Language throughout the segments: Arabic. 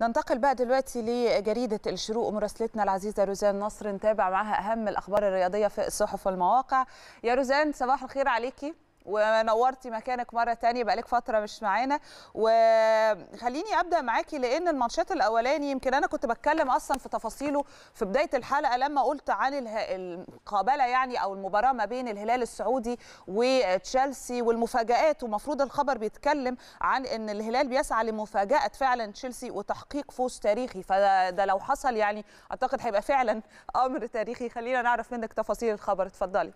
ننتقل بقى دلوقتي لجريدة الشروق، مراسلتنا العزيزة روزان نصر نتابع معها أهم الأخبار الرياضية في الصحف والمواقع. يا روزان صباح الخير عليكي ونورتي مكانك مرة تانية، بقالك فترة مش معانا. وخليني أبدأ معاكي لأن الماتشات الأولاني يمكن أنا كنت بتكلم أصلا في تفاصيله في بداية الحلقة لما قلت عن القابلة يعني أو المباراة ما بين الهلال السعودي وتشيلسي والمفاجآت، ومفروض الخبر بيتكلم عن أن الهلال بيسعى لمفاجأة فعلا تشيلسي وتحقيق فوز تاريخي، فده لو حصل يعني أعتقد هيبقى فعلا أمر تاريخي. خلينا نعرف منك تفاصيل الخبر، اتفضلي.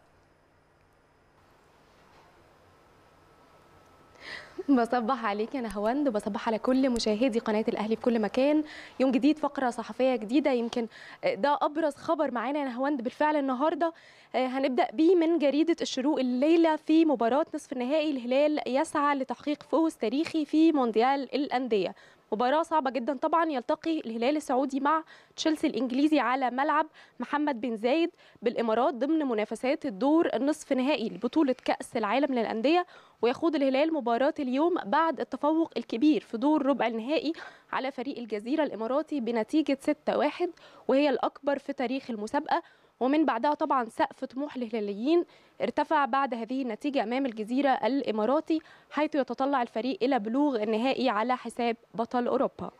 بصبح عليك يا نهاوند، بصبح على كل مشاهدي قناة الأهلي في كل مكان. يوم جديد، فقرة صحفية جديدة، يمكن ده أبرز خبر معانا يا نهاوند بالفعل النهاردة. هنبدأ بيه من جريدة الشروق الليلة في مباراة نصف النهائي، الهلال يسعى لتحقيق فوز تاريخي في مونديال الأندية. مباراة صعبة جدا طبعا، يلتقي الهلال السعودي مع تشيلسي الإنجليزي على ملعب محمد بن زايد بالإمارات ضمن منافسات الدور النصف نهائي لبطولة كأس العالم للأندية، ويخوض الهلال مباراة اليوم بعد التفوق الكبير في دور ربع النهائي على فريق الجزيرة الإماراتي بنتيجة 6-1 وهي الأكبر في تاريخ المسابقة. ومن بعدها طبعا سقف طموح الهلاليين ارتفع بعد هذه النتيجة أمام الجزيرة الإماراتي، حيث يتطلع الفريق إلى بلوغ النهائي على حساب بطل أوروبا.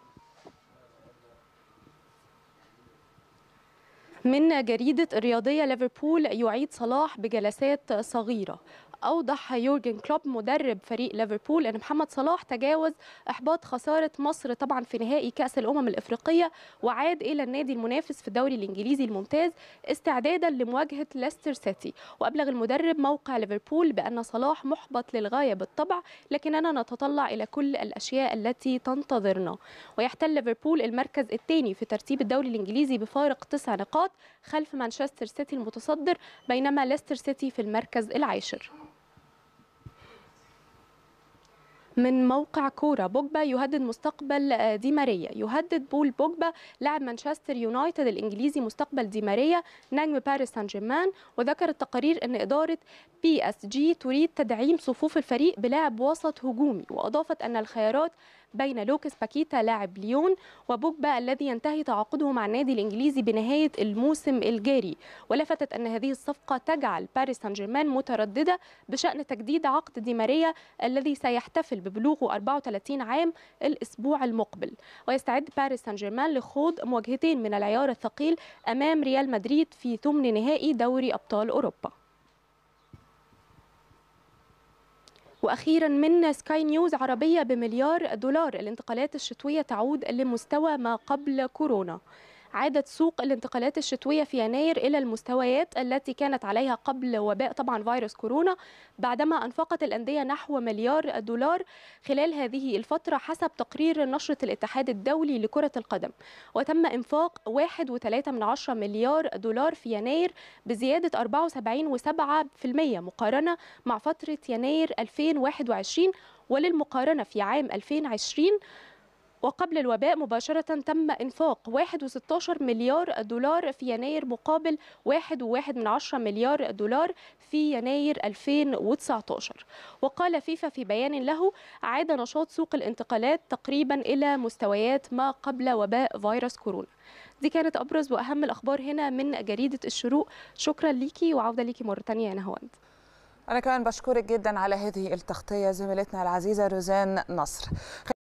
من جريدة الرياضية ليفربول، يعيد صلاح بجلسات صغيرة. أوضح يورجن كلوب مدرب فريق ليفربول أن محمد صلاح تجاوز إحباط خسارة مصر طبعا في نهائي كأس الأمم الإفريقية وعاد إلى النادي المنافس في الدوري الإنجليزي الممتاز استعدادا لمواجهة ليستر سيتي. وأبلغ المدرب موقع ليفربول بأن صلاح محبط للغاية بالطبع، لكننا نتطلع إلى كل الأشياء التي تنتظرنا. ويحتل ليفربول المركز الثاني في ترتيب الدوري الإنجليزي بفارق 9 نقاط خلف مانشستر سيتي المتصدر، بينما ليستر سيتي في المركز العاشر. من موقع كورة، بوجبا يهدد مستقبل دي ماريا. يهدد بول بوجبا لاعب مانشستر يونايتد الإنجليزي مستقبل دي ماريا نجم باريس سان جيرمان، وذكر التقارير أن إدارة PSG تريد تدعيم صفوف الفريق بلاعب وسط هجومي، وأضافت أن الخيارات بين لوكس باكيتا لاعب ليون وبوجبا الذي ينتهي تعاقده مع النادي الإنجليزي بنهاية الموسم الجاري. ولفتت أن هذه الصفقة تجعل باريس سان جيرمان مترددة بشأن تجديد عقد دي ماريا الذي سيحتفل ببلوغه 34 عام الأسبوع المقبل. ويستعد باريس سان جيرمان لخوض مواجهتين من العيار الثقيل أمام ريال مدريد في ثمن نهائي دوري أبطال أوروبا. وأخيرا من سكاي نيوز، عربية ب$1 مليار، الانتقالات الشتوية تعود لمستوى ما قبل كورونا. عادت سوق الانتقالات الشتوية في يناير إلى المستويات التي كانت عليها قبل وباء طبعا فيروس كورونا، بعدما أنفقت الأندية نحو $1 مليار خلال هذه الفترة حسب تقرير نشرة الاتحاد الدولي لكرة القدم. وتم إنفاق $1.3 مليار في يناير بزيادة 74.7% مقارنة مع فترة يناير 2021. وللمقارنة في عام 2020 وقبل الوباء مباشرة تم إنفاق $1.16 مليار في يناير مقابل $1.1 مليار في يناير 2019. وقال فيفا في بيان له: عاد نشاط سوق الانتقالات تقريبا إلى مستويات ما قبل وباء فيروس كورونا. دي كانت أبرز وأهم الأخبار هنا من جريدة الشروق. شكرا ليكي وعودة ليكي مرة تانية يا نهاوند. أنا كمان بشكرك جدا على هذه التغطية زميلتنا العزيزة روزان نصر.